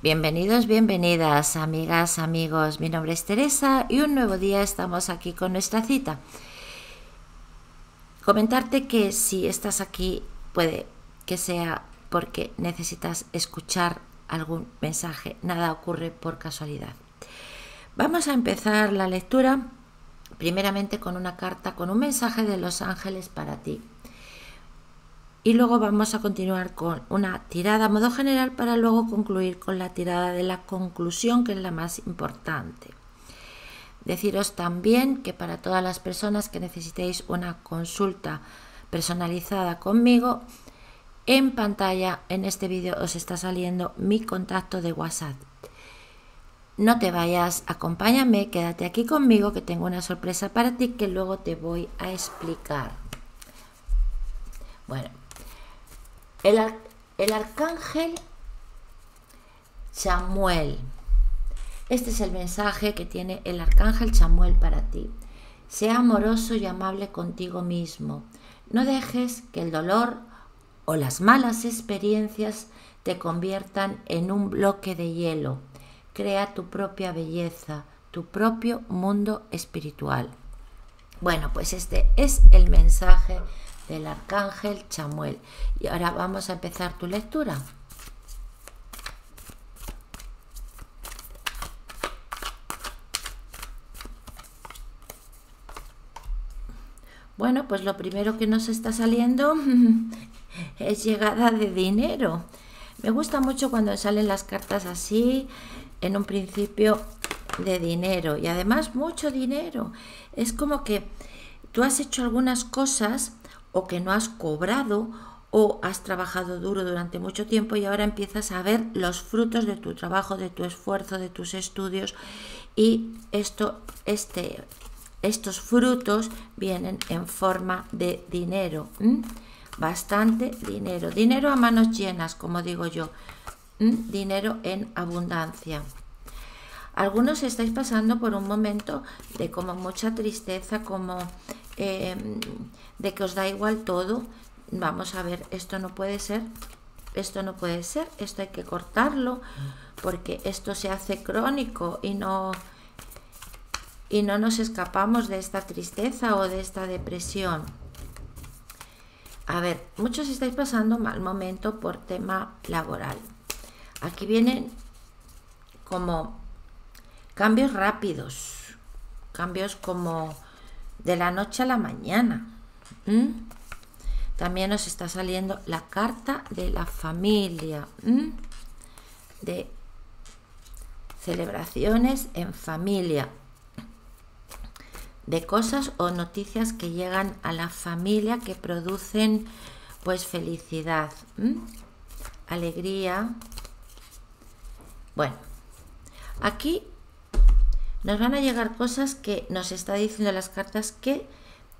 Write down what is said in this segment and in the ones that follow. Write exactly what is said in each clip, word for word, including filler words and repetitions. Bienvenidos, bienvenidas, amigas, amigos. Mi nombre es Teresa y un nuevo día estamos aquí con nuestra cita. Comentarte que si estás aquí puede que sea porque necesitas escuchar algún mensaje. Nada ocurre por casualidad. Vamos a empezar la lectura primeramente con una carta, con un mensaje de los ángeles para ti. Y luego vamos a continuar con una tirada a modo general para luego concluir con la tirada de la conclusión, que es la más importante. Deciros también que para todas las personas que necesitéis una consulta personalizada conmigo, en pantalla en este vídeo os está saliendo mi contacto de WhatsApp. No te vayas, acompáñame, quédate aquí conmigo que tengo una sorpresa para ti que luego te voy a explicar. Bueno. El, ar el arcángel Chamuel. Este es el mensaje que tiene el arcángel Chamuel para ti. Sea amoroso y amable contigo mismo. No dejes que el dolor o las malas experiencias te conviertan en un bloque de hielo. Crea tu propia belleza, tu propio mundo espiritual. Bueno, pues este es el mensaje del arcángel Chamuel. Y ahora vamos a empezar tu lectura. Bueno, pues lo primero que nos está saliendo es llegada de dinero. Me gusta mucho cuando salen las cartas así, en un principio de dinero, y además mucho dinero. Es como que tú has hecho algunas cosas o que no has cobrado, o has trabajado duro durante mucho tiempo y ahora empiezas a ver los frutos de tu trabajo, de tu esfuerzo, de tus estudios, y esto, este, estos frutos vienen en forma de dinero. ¿Mm? Bastante dinero, dinero a manos llenas, como digo yo. ¿Mm? Dinero en abundancia. Algunos estáis pasando por un momento de como mucha tristeza, como eh, de que os da igual todo. Vamos a ver, esto no puede ser, esto no puede ser, esto hay que cortarlo, porque esto se hace crónico y no, y no nos escapamos de esta tristeza o de esta depresión. A ver, muchos estáis pasando mal momento por tema laboral. Aquí vienen como cambios rápidos, cambios como de la noche a la mañana. ¿Mm? También nos está saliendo la carta de la familia, ¿Mm? de celebraciones en familia, de cosas o noticias que llegan a la familia que producen pues felicidad, ¿Mm? alegría. Bueno, aquí nos van a llegar cosas que nos está diciendo las cartas que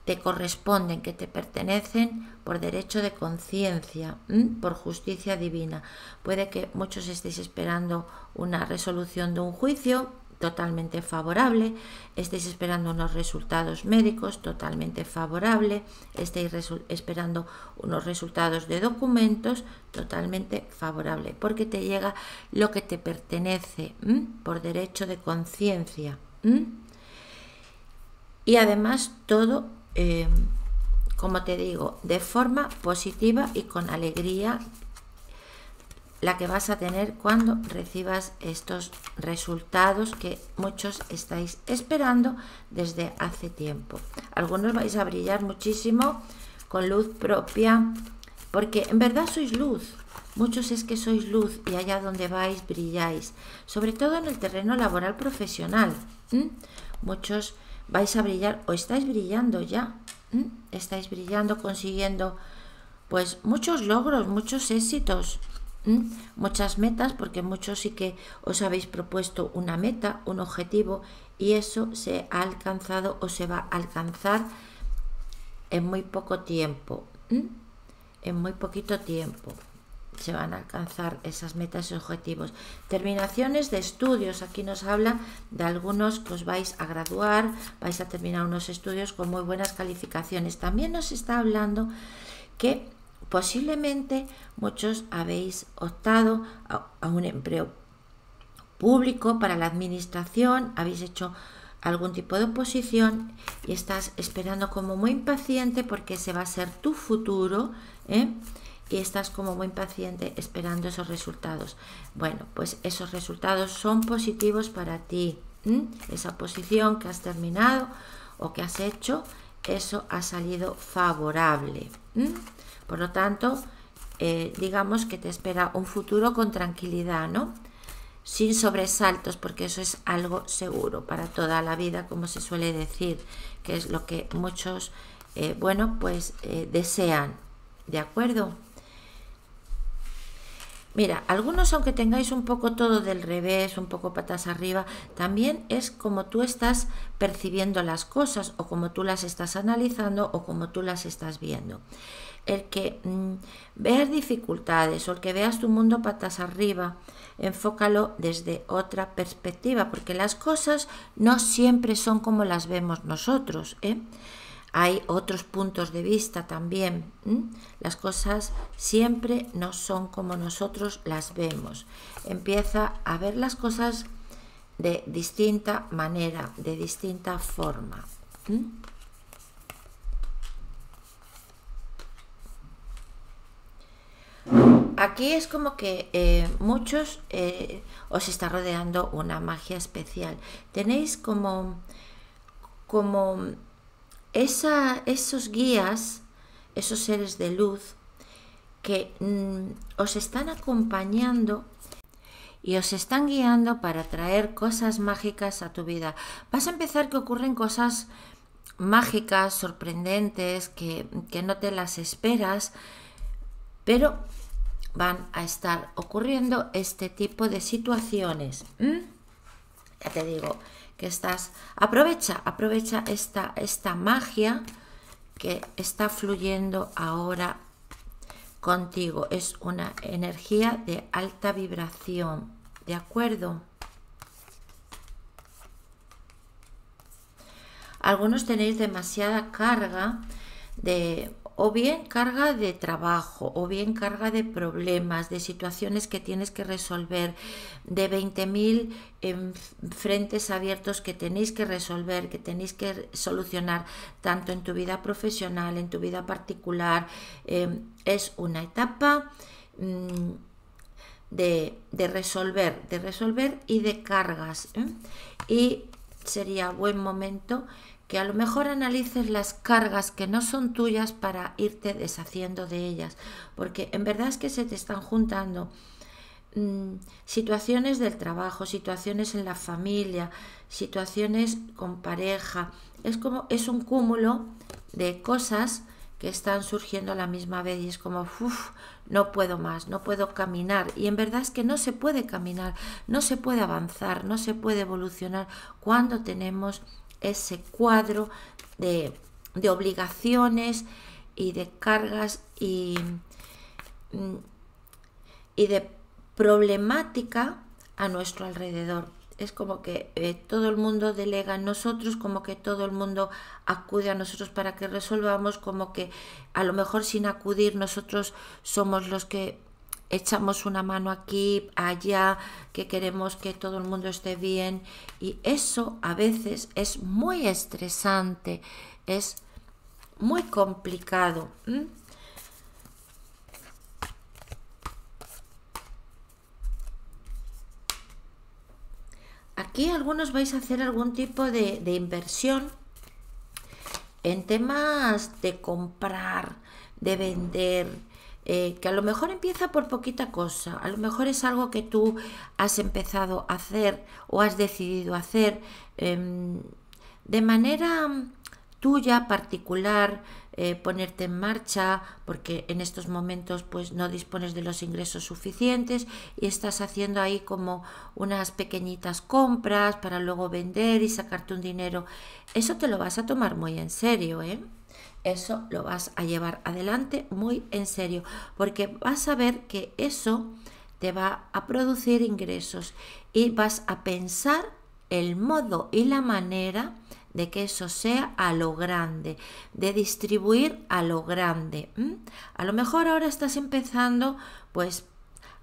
te corresponden, que te pertenecen por derecho de conciencia, por justicia divina. Puede que muchos estéis esperando una resolución de un juicio totalmente favorable, estéis esperando unos resultados médicos totalmente favorable, estéis esperando unos resultados de documentos totalmente favorable, porque te llega lo que te pertenece, ¿m? por derecho de conciencia, y además todo, eh, como te digo, de forma positiva y con alegría, la que vas a tener cuando recibas estos resultados que muchos estáis esperando desde hace tiempo. Algunos vais a brillar muchísimo con luz propia, porque en verdad sois luz. Muchos es que sois luz y allá donde vais brilláis, sobre todo en el terreno laboral profesional. ¿Mm? Muchos vais a brillar o estáis brillando ya. ¿Mm? Estáis brillando, consiguiendo pues muchos logros, muchos éxitos, muchas metas, porque muchos sí que os habéis propuesto una meta, un objetivo, y eso se ha alcanzado o se va a alcanzar en muy poco tiempo. ¿Mm? En muy poquito tiempo se van a alcanzar esas metas y objetivos. Terminaciones de estudios. Aquí nos habla de algunos que os vais a graduar, vais a terminar unos estudios con muy buenas calificaciones. También nos está hablando que posiblemente muchos habéis optado a, a un empleo público, para la administración, habéis hecho algún tipo de oposición y estás esperando como muy impaciente porque ese va a ser tu futuro, ¿eh? Y estás como muy impaciente esperando esos resultados. Bueno, pues esos resultados son positivos para ti. ¿Mm? Esa oposición que has terminado o que has hecho, eso ha salido favorable. ¿Mm? Por lo tanto, eh, digamos que te espera un futuro con tranquilidad, ¿no? Sin sobresaltos, porque eso es algo seguro para toda la vida, como se suele decir, que es lo que muchos, eh, bueno, pues eh, desean, ¿de acuerdo? Mira, algunos, aunque tengáis un poco todo del revés, un poco patas arriba, también es como tú estás percibiendo las cosas, o como tú las estás analizando, o como tú las estás viendo. El que mmm, veas dificultades o el que veas tu mundo patas arriba, enfócalo desde otra perspectiva, porque las cosas no siempre son como las vemos nosotros, ¿eh? Hay otros puntos de vista también, ¿eh? Las cosas siempre no son como nosotros las vemos. Empieza a ver las cosas de distinta manera, de distinta forma, ¿eh? Aquí es como que eh, muchos eh, os está rodeando una magia especial. Tenéis como, como esa, esos guías, esos seres de luz que mm, os están acompañando y os están guiando para traer cosas mágicas a tu vida. Vas a empezar que ocurren cosas mágicas, sorprendentes, que, que no te las esperas, pero van a estar ocurriendo este tipo de situaciones. ¿Mm? Ya te digo que estás... Aprovecha, aprovecha esta, esta magia que está fluyendo ahora contigo. Es una energía de alta vibración, ¿de acuerdo? Algunos tenéis demasiada carga de... o bien carga de trabajo, o bien carga de problemas, de situaciones que tienes que resolver, de veinte mil eh, frentes abiertos que tenéis que resolver, que tenéis que solucionar, tanto en tu vida profesional, en tu vida particular. Eh, es una etapa mm, de, de resolver, de resolver y de cargas, ¿eh? Y sería buen momento que a lo mejor analices las cargas que no son tuyas para irte deshaciendo de ellas, porque en verdad es que se te están juntando mmm, situaciones del trabajo, situaciones en la familia, situaciones con pareja. Es como, es un cúmulo de cosas que están surgiendo a la misma vez y es como, uff, no puedo más, no puedo caminar. Y en verdad es que no se puede caminar, no se puede avanzar, no se puede evolucionar cuando tenemos ese cuadro de, de obligaciones y de cargas y, y de problemática a nuestro alrededor. Es como que eh, todo el mundo delega en nosotros, como que todo el mundo acude a nosotros para que resolvamos, como que a lo mejor sin acudir nosotros somos los que echamos una mano aquí, allá, que queremos que todo el mundo esté bien, y eso a veces es muy estresante, es muy complicado. ¿Mm? Aquí algunos vais a hacer algún tipo de, de inversión en temas de comprar, de vender. Eh, que a lo mejor empieza por poquita cosa, a lo mejor es algo que tú has empezado a hacer o has decidido hacer eh, de manera tuya, particular, eh, ponerte en marcha, porque en estos momentos pues no dispones de los ingresos suficientes y estás haciendo ahí como unas pequeñitas compras para luego vender y sacarte un dinero. Eso te lo vas a tomar muy en serio, ¿eh? Eso lo vas a llevar adelante muy en serio, porque vas a ver que eso te va a producir ingresos y vas a pensar el modo y la manera de que eso sea a lo grande, de distribuir a lo grande. ¿Mm? A lo mejor ahora estás empezando pues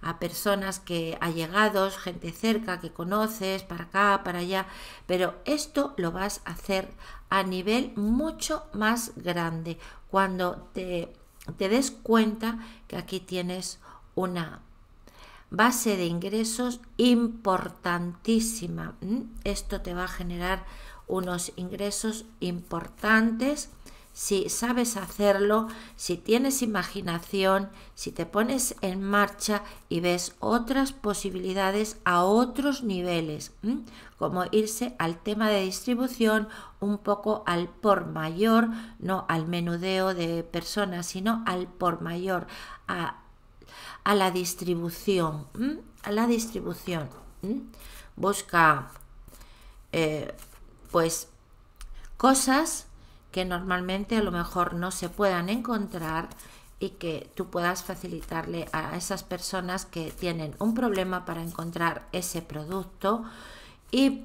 a personas que allegados, gente cerca que conoces, para acá, para allá, pero esto lo vas a hacer a nivel mucho más grande, cuando te, te des cuenta que aquí tienes una base de ingresos importantísima. Esto te va a generar unos ingresos importantes si sabes hacerlo, si tienes imaginación, si te pones en marcha y ves otras posibilidades a otros niveles, ¿m? Como irse al tema de distribución, un poco al por mayor, no al menudeo de personas, sino al por mayor, a, a la distribución, ¿m? A la distribución. ¿M? Busca eh, pues cosas que normalmente a lo mejor no se puedan encontrar y que tú puedas facilitarle a esas personas que tienen un problema para encontrar ese producto y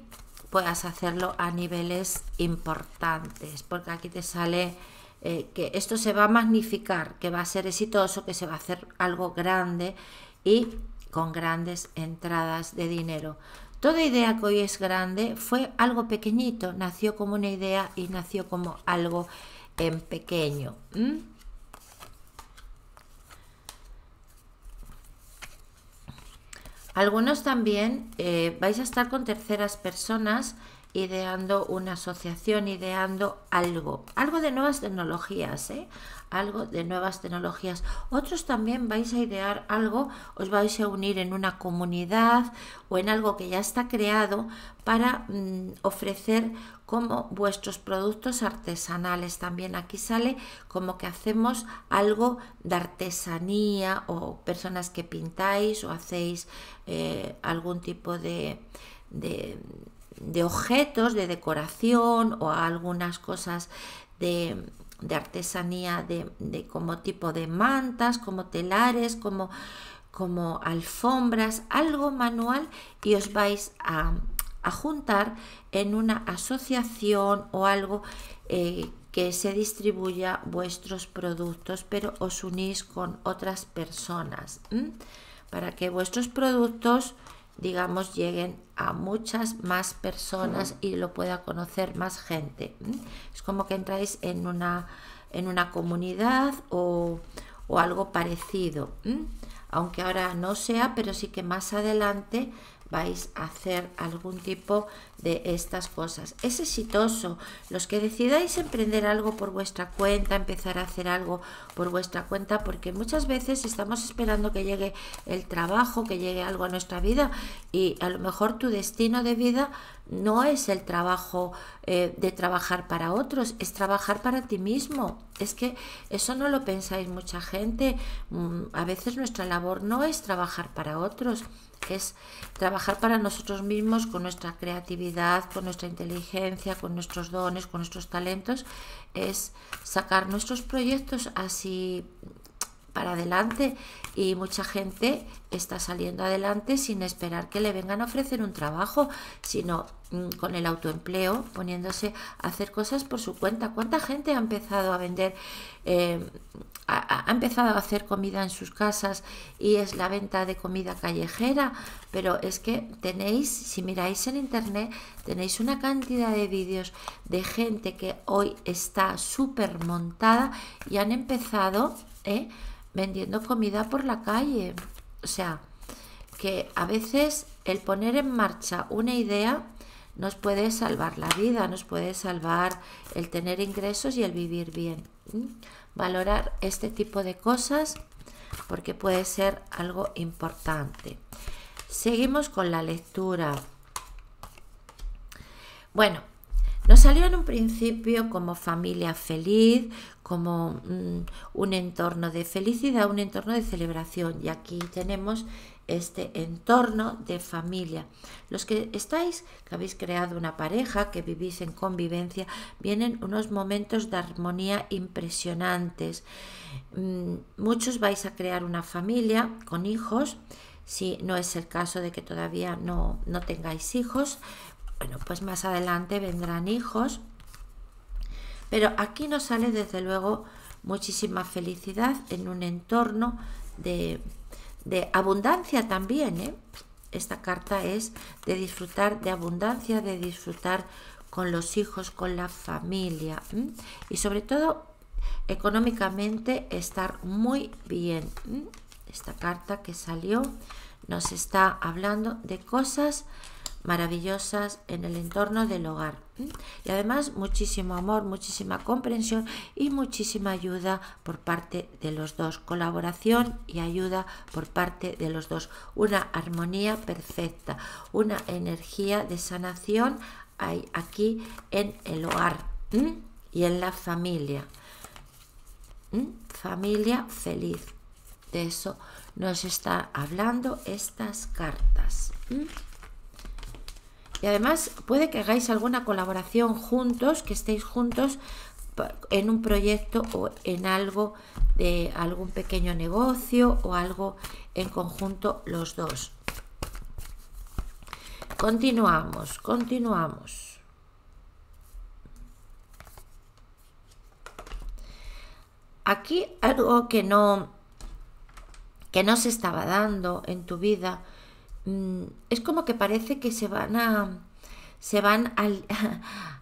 puedas hacerlo a niveles importantes, porque aquí te sale eh, que esto se va a magnificar, que va a ser exitoso, que se va a hacer algo grande y con grandes entradas de dinero. Toda idea que hoy es grande fue algo pequeñito, nació como una idea y nació como algo en pequeño. ¿Mm? Algunos también eh, vais a estar con terceras personas ideando una asociación, ideando algo, algo de nuevas tecnologías, ¿eh? algo de nuevas tecnologías. Otros también vais a idear algo, os vais a unir en una comunidad o en algo que ya está creado para mm, ofrecer como vuestros productos artesanales. También aquí sale como que hacemos algo de artesanía, o personas que pintáis o hacéis eh, algún tipo de, de, de objetos de decoración o algunas cosas de... de artesanía, de, de como tipo de mantas, como telares, como, como alfombras, algo manual, y os vais a, a juntar en una asociación o algo eh, que se distribuya vuestros productos, pero os unís con otras personas, ¿m? Para que vuestros productos, digamos, lleguen a muchas más personas y lo pueda conocer más gente. Es como que entráis en una, en una comunidad o, o algo parecido, aunque ahora no sea, pero sí que más adelante vais a hacer algún tipo de estas cosas. Es exitoso. Los que decidáis emprender algo por vuestra cuenta, empezar a hacer algo por vuestra cuenta, porque muchas veces estamos esperando que llegue el trabajo, que llegue algo a nuestra vida, y a lo mejor tu destino de vida no es el trabajo eh, de trabajar para otros, es trabajar para ti mismo. Es que eso no lo pensáis mucha gente. A veces nuestra labor no es trabajar para otros, es trabajar para nosotros mismos, con nuestra creatividad, con nuestra inteligencia, con nuestros dones, con nuestros talentos, es sacar nuestros proyectos así para adelante, y mucha gente está saliendo adelante sin esperar que le vengan a ofrecer un trabajo, sino con el autoempleo, poniéndose a hacer cosas por su cuenta. ¿Cuánta gente ha empezado a vender, eh, ha, ha empezado a hacer comida en sus casas, y es la venta de comida callejera? Pero es que tenéis, si miráis en internet, tenéis una cantidad de vídeos de gente que hoy está súper montada y han empezado eh, vendiendo comida por la calle. O sea, que a veces el poner en marcha una idea nos puede salvar la vida, nos puede salvar el tener ingresos y el vivir bien. Valorar este tipo de cosas, porque puede ser algo importante. Seguimos con la lectura. Bueno, nos salió en un principio como familia feliz, como mmm, un entorno de felicidad, un entorno de celebración, y aquí tenemos este entorno de familia. Los que estáis, que habéis creado una pareja, que vivís en convivencia, vienen unos momentos de armonía impresionantes. Mm, muchos vais a crear una familia con hijos, si no es el caso de que todavía no, no tengáis hijos, bueno, pues más adelante vendrán hijos, pero aquí nos sale desde luego muchísima felicidad en un entorno de de abundancia también, ¿eh? Esta carta es de disfrutar de abundancia, de disfrutar con los hijos, con la familia, ¿eh? Y sobre todo económicamente estar muy bien, ¿eh? Esta carta que salió nos está hablando de cosas maravillosas en el entorno del hogar, ¿eh? Y además muchísimo amor, muchísima comprensión y muchísima ayuda por parte de los dos, colaboración y ayuda por parte de los dos, una armonía perfecta, una energía de sanación hay aquí en el hogar, ¿eh? Y en la familia, ¿eh? Familia feliz, de eso nos está hablando estas cartas, ¿eh? Y además puede que hagáis alguna colaboración juntos, que estéis juntos en un proyecto o en algo de algún pequeño negocio o algo en conjunto los dos. Continuamos, continuamos. Aquí algo que no, que no se estaba dando en tu vida. Es como que parece que se van a se van a,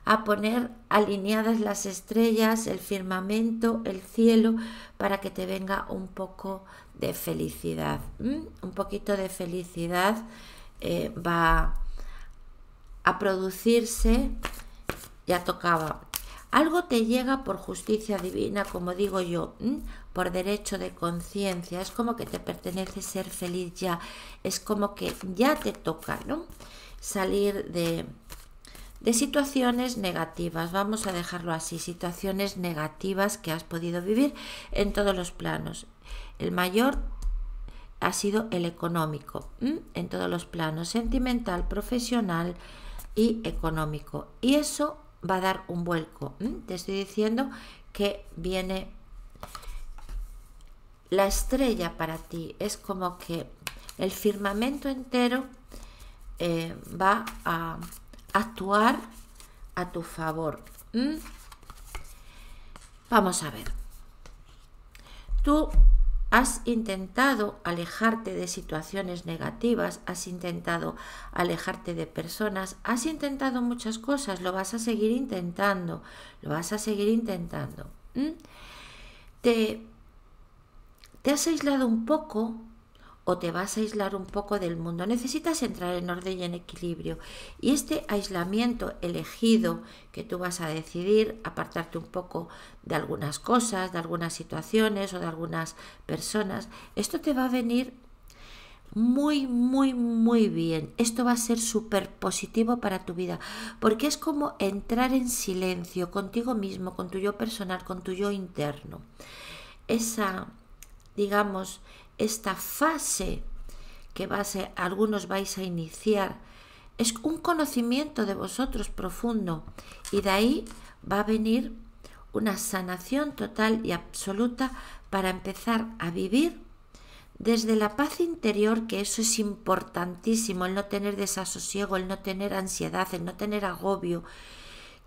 a poner alineadas las estrellas, el firmamento, el cielo, para que te venga un poco de felicidad. ¿Mm? Un poquito de felicidad eh, va a producirse, ya tocaba. Algo te llega por justicia divina, como digo yo, ¿m? Por derecho de conciencia. Es como que te pertenece ser feliz ya. Es como que ya te toca, ¿no? Salir de, de situaciones negativas. Vamos a dejarlo así. Situaciones negativas que has podido vivir en todos los planos. El mayor ha sido el económico, ¿m? En todos los planos. Sentimental, profesional y económico. Y eso va a dar un vuelco. Te estoy diciendo que viene la estrella para ti. Es como que el firmamento entero eh, va a actuar a tu favor. ¿Mm? Vamos a ver. Tú has intentado alejarte de situaciones negativas, has intentado alejarte de personas, has intentado muchas cosas, lo vas a seguir intentando, lo vas a seguir intentando. ¿Mm? Te, te has aislado un poco o te vas a aislar un poco del mundo. Necesitas entrar en orden y en equilibrio. Y este aislamiento elegido que tú vas a decidir, apartarte un poco de algunas cosas, de algunas situaciones o de algunas personas, esto te va a venir muy, muy, muy bien. Esto va a ser súper positivo para tu vida, porque es como entrar en silencio contigo mismo, con tu yo personal, con tu yo interno. Esa, digamos, esta fase que va a ser, algunos vais a iniciar, es un conocimiento de vosotros profundo, y de ahí va a venir una sanación total y absoluta para empezar a vivir desde la paz interior, que eso es importantísimo, el no tener desasosiego, el no tener ansiedad, el no tener agobio.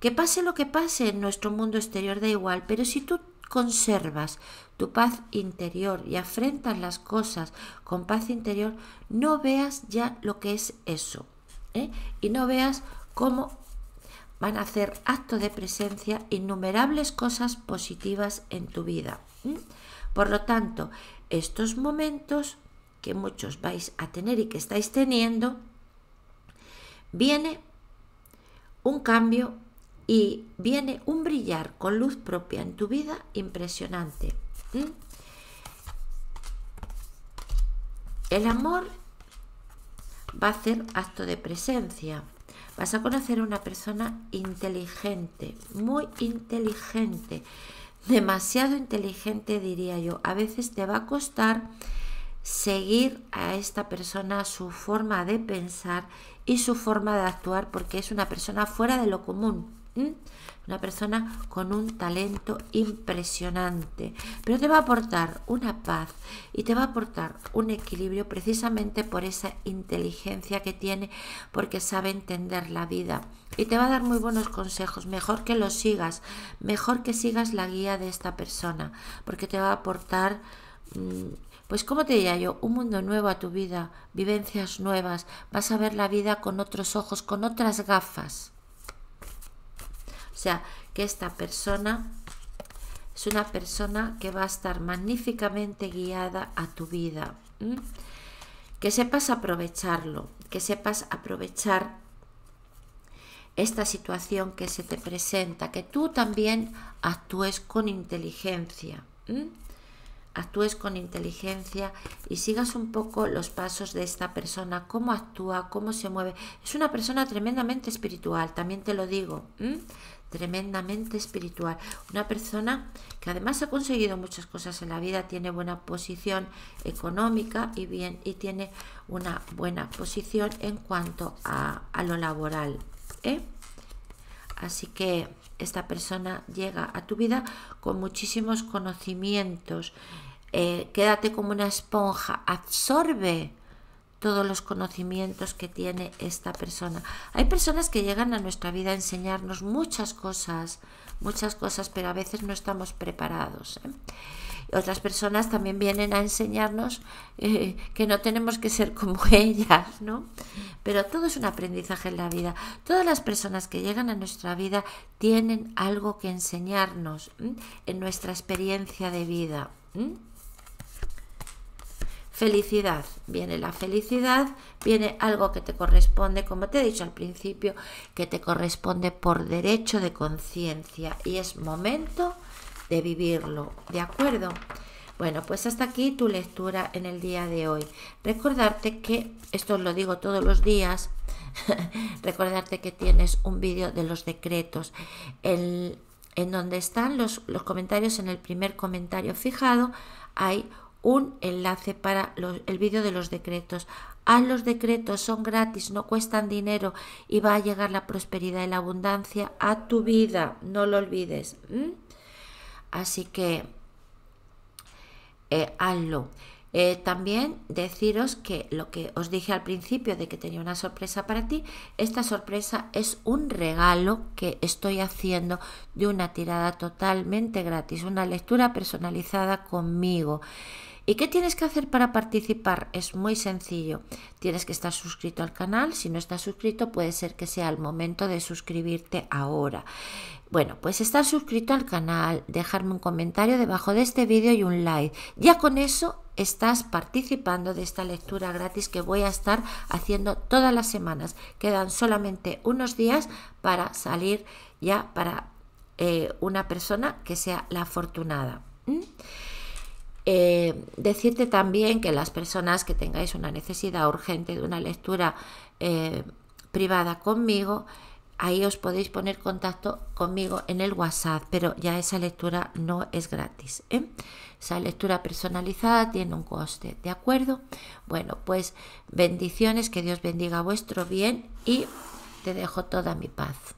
Que pase lo que pase en nuestro mundo exterior, da igual, pero si tú conservas tu paz interior y afrentas las cosas con paz interior, no veas ya lo que es eso, ¿eh? Y no veas cómo van a hacer acto de presencia innumerables cosas positivas en tu vida, ¿eh? Por lo tanto, estos momentos que muchos vais a tener y que estáis teniendo, viene un cambio y viene un brillar con luz propia en tu vida impresionante. ¿Mm? El amor va a hacer acto de presencia. Vas a conocer a una persona inteligente, muy inteligente, demasiado inteligente diría yo. A veces te va a costar seguir a esta persona, su forma de pensar y su forma de actuar, porque es una persona fuera de lo común. Una persona con un talento impresionante, pero te va a aportar una paz y te va a aportar un equilibrio precisamente por esa inteligencia que tiene, porque sabe entender la vida y te va a dar muy buenos consejos. Mejor que lo sigas, mejor que sigas la guía de esta persona, porque te va a aportar, Pues como te diría yo, un mundo nuevo a tu vida, vivencias nuevas, vas a ver la vida con otros ojos, con otras gafas. O sea, que esta persona es una persona que va a estar magníficamente guiada a tu vida. ¿Mm? Que sepas aprovecharlo, que sepas aprovechar esta situación que se te presenta, que tú también actúes con inteligencia. ¿Mm? Actúes con inteligencia y sigas un poco los pasos de esta persona, cómo actúa, cómo se mueve. Es una persona tremendamente espiritual, también te lo digo, ¿eh? Tremendamente espiritual. Una persona que además ha conseguido muchas cosas en la vida, tiene buena posición económica y, bien, y tiene una buena posición en cuanto a, a lo laboral, ¿eh? Así que esta persona llega a tu vida con muchísimos conocimientos. Eh, quédate como una esponja, absorbe todos los conocimientos que tiene esta persona. Hay personas que llegan a nuestra vida a enseñarnos muchas cosas, muchas cosas, pero a veces no estamos preparados, ¿eh? Otras personas también vienen a enseñarnos eh, que no tenemos que ser como ellas, ¿no? Pero todo es un aprendizaje en la vida. Todas las personas que llegan a nuestra vida tienen algo que enseñarnos, ¿eh? En nuestra experiencia de vida, ¿eh? Felicidad, viene la felicidad, viene algo que te corresponde, como te he dicho al principio, que te corresponde por derecho de conciencia y es momento de vivirlo, ¿de acuerdo? Bueno, pues hasta aquí tu lectura en el día de hoy. Recordarte que, esto lo digo todos los días, recordarte que tienes un vídeo de los decretos, el, en donde están los, los comentarios, en el primer comentario fijado hay un enlace para los, el vídeo de los decretos. Haz los decretos, son gratis, no cuestan dinero y va a llegar la prosperidad y la abundancia a tu vida, no lo olvides, ¿mm? Así que eh, hazlo. Eh, también deciros que lo que os dije al principio de que tenía una sorpresa para ti, esta sorpresa es un regalo que estoy haciendo de una tirada totalmente gratis, una lectura personalizada conmigo. ¿Y qué tienes que hacer para participar? Es muy sencillo. Tienes que estar suscrito al canal. Si no estás suscrito, puede ser que sea el momento de suscribirte ahora. Bueno, pues estar suscrito al canal, dejarme un comentario debajo de este vídeo y un like. Ya con eso estás participando de esta lectura gratis que voy a estar haciendo todas las semanas. Quedan solamente unos días para salir ya para eh, una persona que sea la afortunada. ¿Mm? Eh, decirte también que las personas que tengáis una necesidad urgente de una lectura eh, privada conmigo, ahí os podéis poner contacto conmigo en el WhatsApp, pero ya esa lectura no es gratis, ¿eh? Esa lectura personalizada tiene un coste, ¿de acuerdo? Bueno, pues bendiciones, que Dios bendiga vuestro bien y te dejo toda mi paz.